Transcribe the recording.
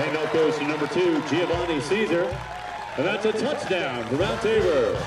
And that goes to number 2, Giovanni Caesar. And that's a touchdown for Mount Tabor.